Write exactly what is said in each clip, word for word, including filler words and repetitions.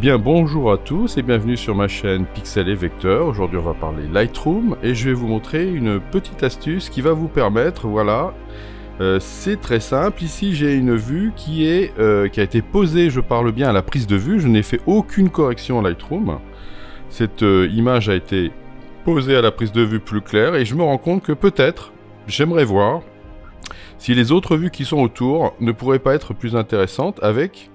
Bien bonjour à tous et bienvenue sur ma chaîne Pixels et vecteurs. Aujourd'hui on va parler Lightroom et je vais vous montrer une petite astuce qui va vous permettre, voilà, euh, c'est très simple. Ici j'ai une vue qui est euh, qui a été posée, je parle bien à la prise de vue, je n'ai fait aucune correction à Lightroom. Cette euh, image a été posée à la prise de vue plus claire et je me rends compte que peut-être j'aimerais voir si les autres vues qui sont autour ne pourraient pas être plus intéressantes avec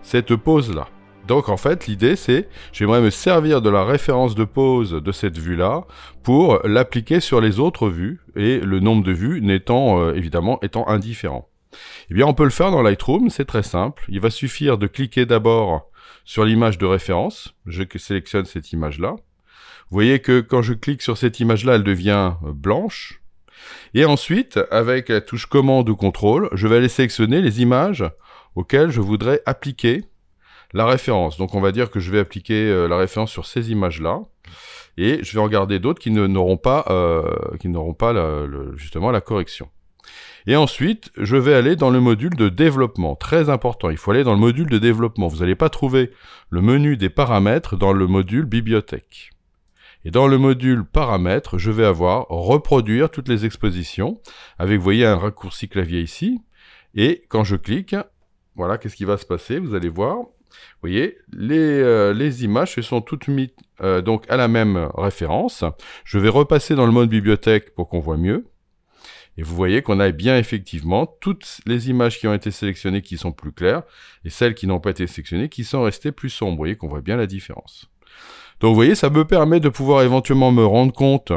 cette pose là. Donc en fait l'idée c'est, j'aimerais me servir de la référence de pose de cette vue là pour l'appliquer sur les autres vues et le nombre de vues n'étant euh, évidemment étant indifférent. Eh bien on peut le faire dans Lightroom, c'est très simple, il va suffire de cliquer d'abord sur l'image de référence, je sélectionne cette image là, vous voyez que quand je clique sur cette image là elle devient blanche, et ensuite avec la touche commande ou contrôle, je vais aller sélectionner les images auxquelles je voudrais appliquer la référence. Donc on va dire que je vais appliquer euh, la référence sur ces images-là, et je vais regarder d'autres qui n'auront pas, euh, qui n'auront pas la, le, justement la correction. Et ensuite, je vais aller dans le module de développement. Très important, il faut aller dans le module de développement. Vous n'allez pas trouver le menu des paramètres dans le module bibliothèque. Et dans le module paramètres, je vais avoir reproduire toutes les expositions, avec, vous voyez, un raccourci clavier ici, et quand je clique, voilà, qu'est-ce qui va se passer? Vous allez voir. Vous voyez, les, euh, les images se sont toutes mises euh, donc à la même référence. Je vais repasser dans le mode bibliothèque pour qu'on voit mieux. Et vous voyez qu'on a bien effectivement toutes les images qui ont été sélectionnées qui sont plus claires et celles qui n'ont pas été sélectionnées qui sont restées plus sombres. Vous voyez qu'on voit bien la différence. Donc vous voyez, ça me permet de pouvoir éventuellement me rendre compte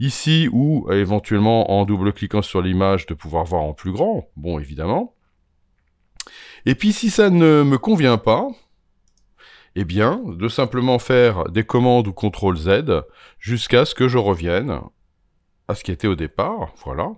ici ou éventuellement en double-cliquant sur l'image de pouvoir voir en plus grand. Bon, évidemment. Et puis si ça ne me convient pas, eh bien, de simplement faire des commandes ou contrôle Z jusqu'à ce que je revienne à ce qui était au départ, voilà.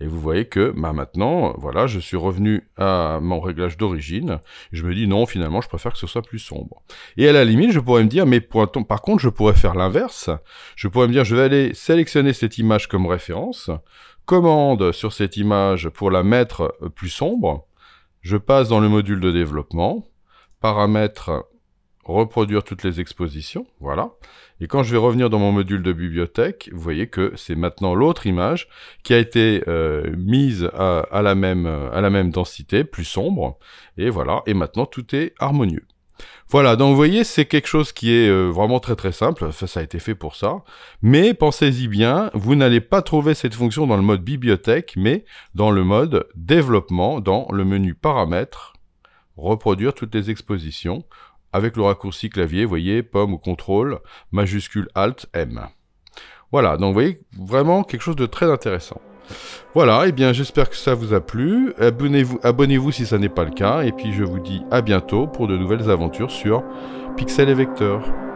Et vous voyez que bah, maintenant, voilà, je suis revenu à mon réglage d'origine. Je me dis non, finalement, je préfère que ce soit plus sombre. Et à la limite, je pourrais me dire, mais pour, par contre, je pourrais faire l'inverse. Je pourrais me dire, je vais aller sélectionner cette image comme référence, commande sur cette image pour la mettre plus sombre. Je passe dans le module de développement, paramètres, reproduire toutes les expositions, voilà. Et quand je vais revenir dans mon module de bibliothèque, vous voyez que c'est maintenant l'autre image qui a été euh, mise à, à, la même, à la même densité, plus sombre, et voilà, et maintenant tout est harmonieux. Voilà, donc vous voyez, c'est quelque chose qui est euh, vraiment très très simple, enfin, ça a été fait pour ça, mais pensez-y bien, vous n'allez pas trouver cette fonction dans le mode bibliothèque, mais dans le mode développement, dans le menu paramètres, reproduire toutes les expositions, avec le raccourci clavier, vous voyez, pomme ou contrôle, majuscule alt M. Voilà, donc vous voyez, vraiment quelque chose de très intéressant. Voilà, et eh bien j'espère que ça vous a plu, abonnez-vous abonnez-vous si ça n'est pas le cas, et puis je vous dis à bientôt pour de nouvelles aventures sur Pixels et vecteurs.